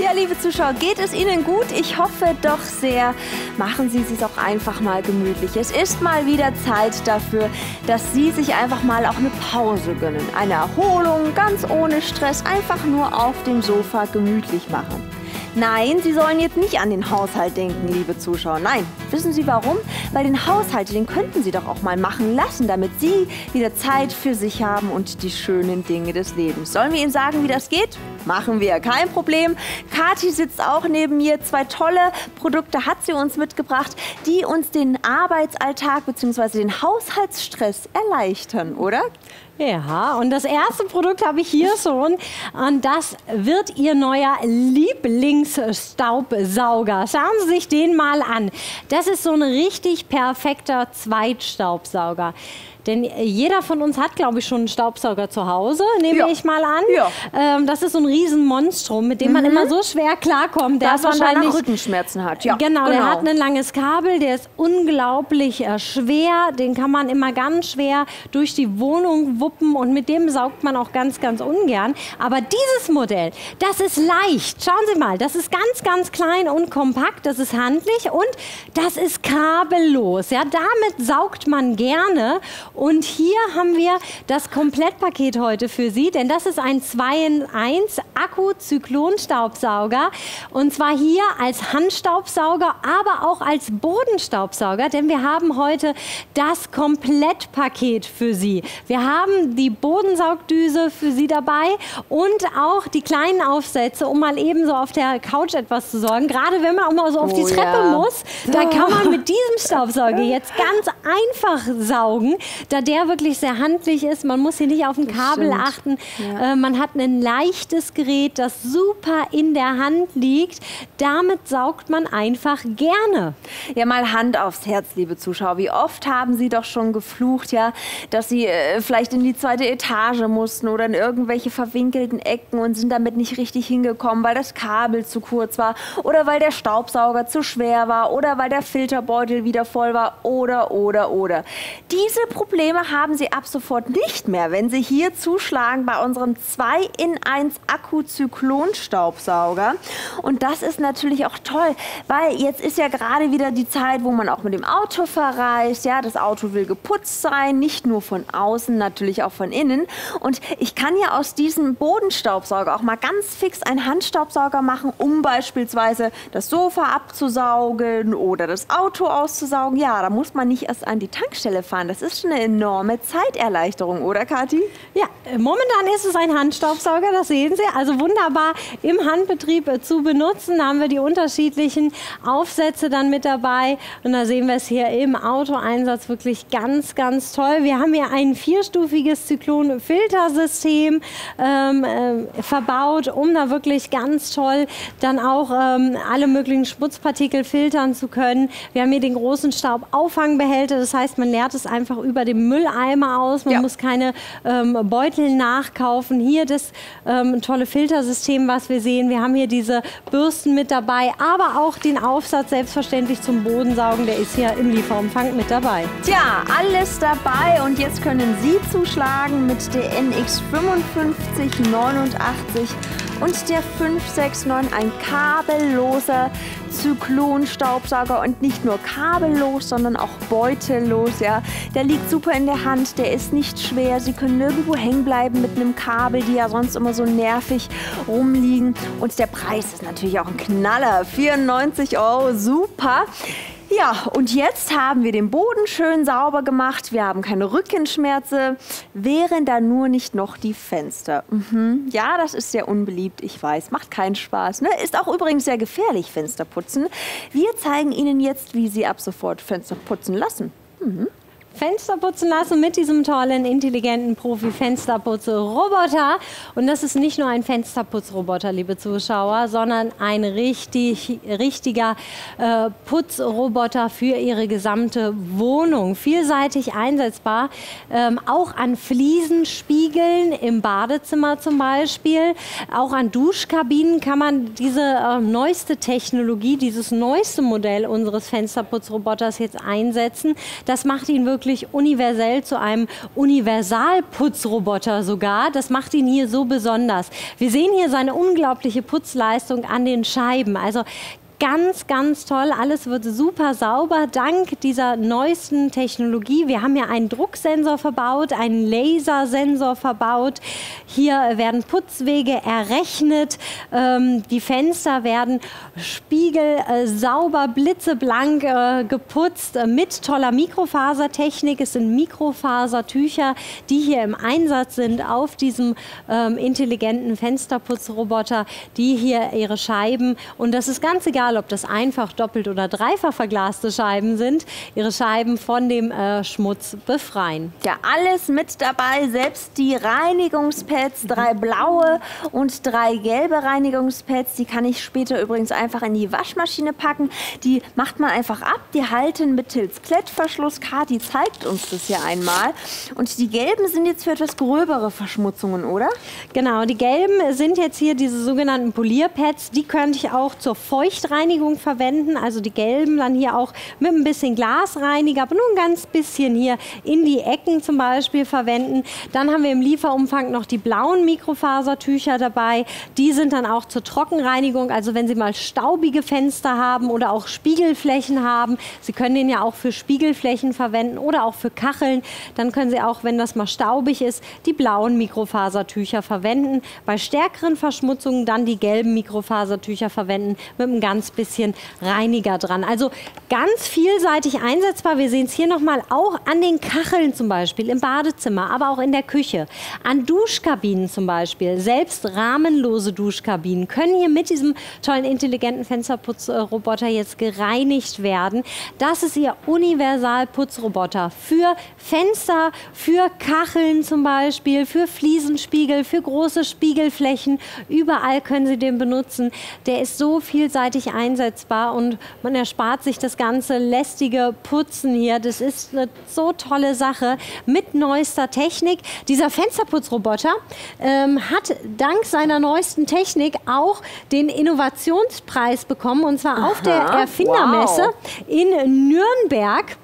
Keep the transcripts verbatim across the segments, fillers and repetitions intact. Ja, liebe Zuschauer, geht es Ihnen gut? Ich hoffe doch sehr. Machen Sie es sich auch einfach mal gemütlich. Es ist mal wieder Zeit dafür, dass Sie sich einfach mal auch eine Pause gönnen. Eine Erholung, ganz ohne Stress, einfach nur auf dem Sofa gemütlich machen. Nein, Sie sollen jetzt nicht an den Haushalt denken, liebe Zuschauer. Nein, wissen Sie warum? Weil den Haushalt, den könnten Sie doch auch mal machen lassen, damit Sie wieder Zeit für sich haben und die schönen Dinge des Lebens. Sollen wir Ihnen sagen, wie das geht? Machen wir, kein Problem. Kathi sitzt auch neben mir. Zwei tolle Produkte hat sie uns mitgebracht, die uns den Arbeitsalltag bzw. den Haushaltsstress erleichtern, oder? Ja, und das erste Produkt habe ich hier schon und das wird Ihr neuer Lieblingsstaubsauger. Schauen Sie sich den mal an. Das ist so ein richtig perfekter Zweitstaubsauger. Denn jeder von uns hat, glaube ich, schon einen Staubsauger zu Hause, nehme ja. ich mal an. Ja. Ähm, das ist so ein Riesenmonstrum, mit dem mhm. man immer so schwer klarkommt. Der dass man wahrscheinlich Rückenschmerzen hat. Ja. Genau, genau, der hat ein langes Kabel, der ist unglaublich äh, schwer. Den kann man immer ganz schwer durch die Wohnung wuppen und mit dem saugt man auch ganz, ganz ungern. Aber dieses Modell, das ist leicht. Schauen Sie mal, das ist ganz, ganz klein und kompakt, das ist handlich und das ist kabellos. Ja, damit saugt man gerne. Und hier haben wir das Komplettpaket heute für Sie, denn das ist ein zwei in eins Akku-Zyklon-Staubsauger und zwar hier als Handstaubsauger, aber auch als Bodenstaubsauger, denn wir haben heute das Komplettpaket für Sie. Wir haben die Bodensaugdüse für Sie dabei und auch die kleinen Aufsätze, um mal eben so auf der Couch etwas zu sorgen. Gerade wenn man auch mal so auf oh, die Treppe ja. muss, da kann man mit diesem Staubsauger jetzt ganz einfach saugen. Da der wirklich sehr handlich ist, man muss hier nicht auf ein Kabel achten. Ja. Äh, man hat ein leichtes Gerät, das super in der Hand liegt. Damit saugt man einfach gerne. Ja, mal Hand aufs Herz, liebe Zuschauer. Wie oft haben Sie doch schon geflucht, ja, dass Sie äh, vielleicht in die zweite Etage mussten oder in irgendwelche verwinkelten Ecken und sind damit nicht richtig hingekommen, weil das Kabel zu kurz war oder weil der Staubsauger zu schwer war oder weil der Filterbeutel wieder voll war oder, oder, oder. Diese Probleme haben Sie ab sofort nicht mehr, wenn Sie hier zuschlagen bei unserem zwei in eins Akku-Zyklon-Staubsauger. Und das ist natürlich auch toll, weil jetzt ist ja gerade wieder die Zeit, wo man auch mit dem Auto verreist. Ja, das Auto will geputzt sein, nicht nur von außen, natürlich auch von innen. Und ich kann ja aus diesem Bodenstaubsauger auch mal ganz fix einen Handstaubsauger machen, um beispielsweise das Sofa abzusaugen oder das Auto auszusaugen. Ja, da muss man nicht erst an die Tankstelle fahren. Das ist schon eine enorme Zeiterleichterung, oder Kathi? Ja, momentan ist es ein Handstaubsauger, das sehen Sie. Also wunderbar im Handbetrieb äh, zu benutzen. Da haben wir die unterschiedlichen Aufsätze dann mit dabei. Und da sehen wir es hier im Autoeinsatz wirklich ganz, ganz toll. Wir haben hier ein vierstufiges Zyklon-Filtersystem ähm, äh, verbaut, um da wirklich ganz toll dann auch ähm, alle möglichen Schmutzpartikel filtern zu können. Wir haben hier den großen Staubauffangbehälter, das heißt, man leert es einfach über dem Mülleimer aus. Man ja. muss keine ähm, Beutel nachkaufen. Hier das ähm, tolle Filtersystem, was wir sehen. Wir haben hier diese Bürsten mit dabei, aber auch den Aufsatz selbstverständlich zum Bodensaugen. Der ist hier im Lieferumfang mit dabei. Tja, alles dabei und jetzt können Sie zuschlagen mit der N X fünf fünf acht neun und der fünf sechs neun, ein kabelloser Zyklon-Staubsauger und nicht nur kabellos, sondern auch beutellos. Ja. Der liegt super in der Hand, der ist nicht schwer. Sie können nirgendwo hängen bleiben mit einem Kabel, die ja sonst immer so nervig rumliegen. Und der Preis ist natürlich auch ein Knaller, vierundneunzig Euro, super. Ja, und jetzt haben wir den Boden schön sauber gemacht. Wir haben keine Rückenschmerzen. Wären da nur nicht noch die Fenster. Mhm. Ja, das ist sehr unbeliebt, ich weiß. Macht keinen Spaß. Ne? Ist auch übrigens sehr gefährlich, Fenster putzen. Wir zeigen Ihnen jetzt, wie Sie ab sofort Fenster putzen lassen. Mhm. Fenster putzen lassen mit diesem tollen, intelligenten Profi-Fensterputz-Roboter. Und das ist nicht nur ein Fensterputz-Roboter, liebe Zuschauer, sondern ein richtig, richtiger äh, Putzroboter für Ihre gesamte Wohnung. Vielseitig einsetzbar, ähm, auch an Fliesen, Spiegeln im Badezimmer zum Beispiel, auch an Duschkabinen kann man diese äh, neueste Technologie, dieses neueste Modell unseres Fensterputz-Roboters jetzt einsetzen. Das macht ihn wirklich wirklich universell zu einem Universalputzroboter sogar. Das macht ihn hier so besonders. Wir sehen hier seine unglaubliche Putzleistung an den Scheiben. Also ganz, ganz toll. Alles wird super sauber, dank dieser neuesten Technologie. Wir haben ja einen Drucksensor verbaut, einen Lasersensor verbaut. Hier werden Putzwege errechnet. Ähm, die Fenster werden spiegelsauber, blitzeblank äh, geputzt mit toller Mikrofasertechnik. Es sind Mikrofasertücher, die hier im Einsatz sind auf diesem ähm, intelligenten Fensterputzroboter, die hier ihre Scheiben, und das ist ganz egal, ob das einfach, doppelt oder dreifach verglaste Scheiben sind, ihre Scheiben von dem äh, Schmutz befreien. Ja, alles mit dabei, selbst die Reinigungspads, drei blaue und drei gelbe Reinigungspads, die kann ich später übrigens einfach in die Waschmaschine packen. Die macht man einfach ab, die halten mit Tilts Klettverschluss. Kathi zeigt uns das hier einmal. Und die gelben sind jetzt für etwas gröbere Verschmutzungen, oder? Genau, die gelben sind jetzt hier diese sogenannten Polierpads, die könnte ich auch zur Feuchtigkeit Reinigung verwenden, also die gelben dann hier auch mit ein bisschen Glasreiniger, aber nur ein ganz bisschen hier in die Ecken zum Beispiel verwenden. Dann haben wir im Lieferumfang noch die blauen Mikrofasertücher dabei. Die sind dann auch zur Trockenreinigung, also wenn Sie mal staubige Fenster haben oder auch Spiegelflächen haben. Sie können den ja auch für Spiegelflächen verwenden oder auch für Kacheln. Dann können Sie auch, wenn das mal staubig ist, die blauen Mikrofasertücher verwenden. Bei stärkeren Verschmutzungen dann die gelben Mikrofasertücher verwenden mit einem ganz bisschen Reiniger dran. Also ganz vielseitig einsetzbar. Wir sehen es hier nochmal auch an den Kacheln zum Beispiel, im Badezimmer, aber auch in der Küche. An Duschkabinen zum Beispiel, selbst rahmenlose Duschkabinen können hier mit diesem tollen intelligenten Fensterputzroboter jetzt gereinigt werden. Das ist Ihr Universalputzroboter für Fenster, für Kacheln zum Beispiel, für Fliesenspiegel, für große Spiegelflächen. Überall können Sie den benutzen. Der ist so vielseitig einsetzbar und man erspart sich das ganze lästige Putzen hier. Das ist eine so tolle Sache mit neuester Technik. Dieser Fensterputzroboter ähm, hat dank seiner neuesten Technik auch den Innovationspreis bekommen, und zwar Aha, auf der Erfindermesse wow. in Nürnberg.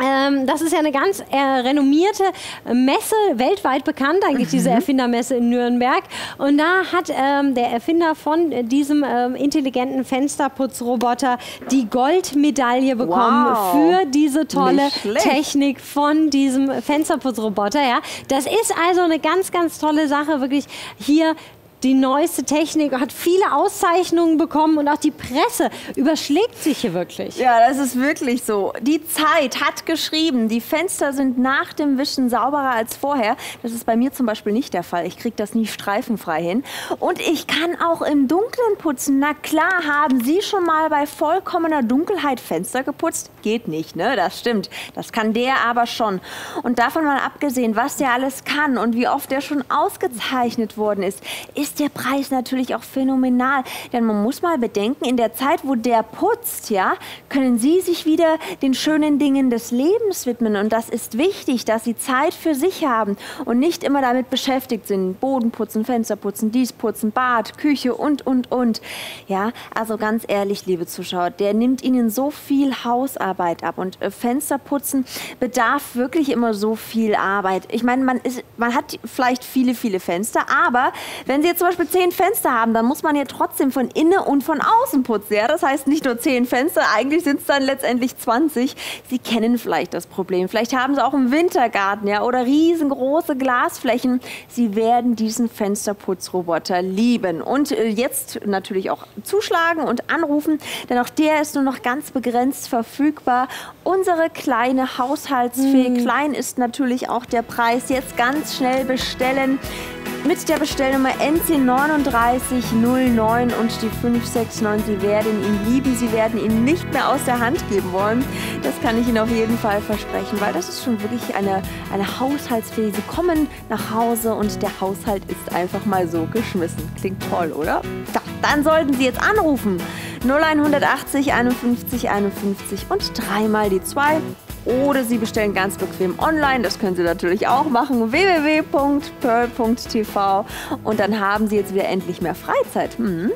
Ähm, das ist ja eine ganz äh, renommierte Messe, weltweit bekannt eigentlich, diese Erfindermesse in Nürnberg. Und da hat ähm, der Erfinder von äh, diesem ähm, intelligenten Fensterputzroboter die Goldmedaille bekommen wow. für diese tolle Technik von diesem Fensterputzroboter. Ja. Das ist also eine ganz, ganz tolle Sache, wirklich hier. Die neueste Technik hat viele Auszeichnungen bekommen und auch die Presse überschlägt sich hier wirklich. Ja, das ist wirklich so. Die Zeit hat geschrieben, die Fenster sind nach dem Wischen sauberer als vorher. Das ist bei mir zum Beispiel nicht der Fall. Ich kriege das nie streifenfrei hin. Und ich kann auch im Dunkeln putzen. Na klar, haben Sie schon mal bei vollkommener Dunkelheit Fenster geputzt? Geht nicht, ne? Das stimmt. Das kann der aber schon. Und davon mal abgesehen, was der alles kann und wie oft der schon ausgezeichnet worden ist, ist der Preis natürlich auch phänomenal, denn man muss mal bedenken, in der Zeit, wo der putzt, ja, können Sie sich wieder den schönen Dingen des Lebens widmen, und das ist wichtig, dass Sie Zeit für sich haben und nicht immer damit beschäftigt sind, Boden putzen, Fenster putzen, dies putzen, Bad, Küche und, und, und. Ja, also ganz ehrlich, liebe Zuschauer, der nimmt Ihnen so viel Hausarbeit ab, und äh, Fensterputzen bedarf wirklich immer so viel Arbeit. Ich meine, man ist, man hat vielleicht viele, viele Fenster, aber wenn Sie jetzt zum Beispiel zehn Fenster haben, dann muss man ja trotzdem von innen und von außen putzen. Ja? Das heißt nicht nur zehn Fenster, eigentlich sind es dann letztendlich zwanzig. Sie kennen vielleicht das Problem. Vielleicht haben Sie auch einen Wintergarten, ja, oder riesengroße Glasflächen. Sie werden diesen Fensterputzroboter lieben. Und äh, jetzt natürlich auch zuschlagen und anrufen, denn auch der ist nur noch ganz begrenzt verfügbar. Unsere kleine Haushaltsfee, hm. klein ist natürlich auch der Preis. Jetzt ganz schnell bestellen. Mit der Bestellnummer N C drei neun null neun und die fünf sechs neun. Sie werden ihn lieben, Sie werden ihn nicht mehr aus der Hand geben wollen. Das kann ich Ihnen auf jeden Fall versprechen, weil das ist schon wirklich eine, eine Haushaltsfee. Sie kommen nach Hause und der Haushalt ist einfach mal so geschmissen. Klingt toll, oder? Da, dann sollten Sie jetzt anrufen. null eins acht null, fünf eins, fünf eins und dreimal die zwei. Oder Sie bestellen ganz bequem online. Das können Sie natürlich auch machen. w w w punkt pearl punkt t v. Und dann haben Sie jetzt wieder endlich mehr Freizeit. Hm.